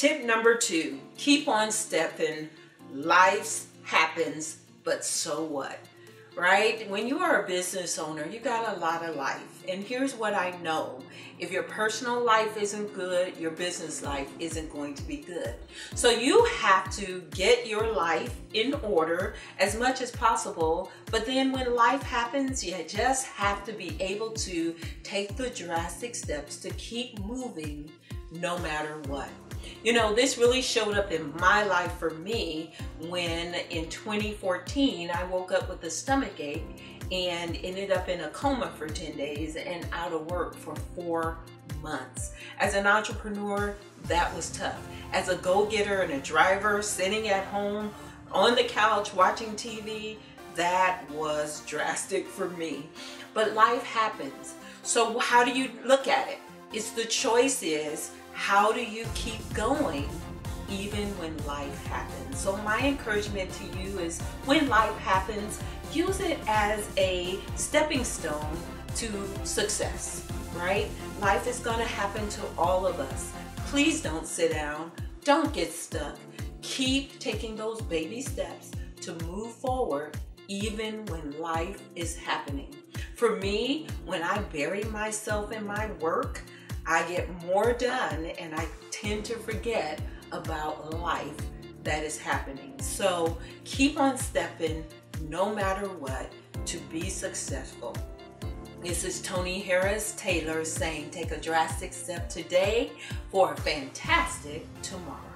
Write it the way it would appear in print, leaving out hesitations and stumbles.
Tip number 2, keep on stepping. Life happens, but so what, right? When you are a business owner, you got a lot of life. And here's what I know. If your personal life isn't good, your business life isn't going to be good. So you have to get your life in order as much as possible. But then when life happens, you just have to be able to take the drastic steps to keep moving no matter what. You know, this really showed up in my life for me when in 2014, I woke up with a stomach ache and ended up in a coma for 10 days and out of work for 4 months. As an entrepreneur, that was tough. As a go-getter and a driver, sitting at home on the couch watching TV, that was drastic for me. But life happens. So how do you look at it? It's the choice is, how do you keep going even when life happens? So my encouragement to you is when life happens, use it as a stepping stone to success, right? Life is going to happen to all of us. Please don't sit down. Don't get stuck. Keep taking those baby steps to move forward even when life is happening. For me, when I bury myself in my work, I get more done and I tend to forget about life that is happening. So keep on stepping no matter what to be successful. This is Toni Harris Taylor saying take a drastic step today for a fantastic tomorrow.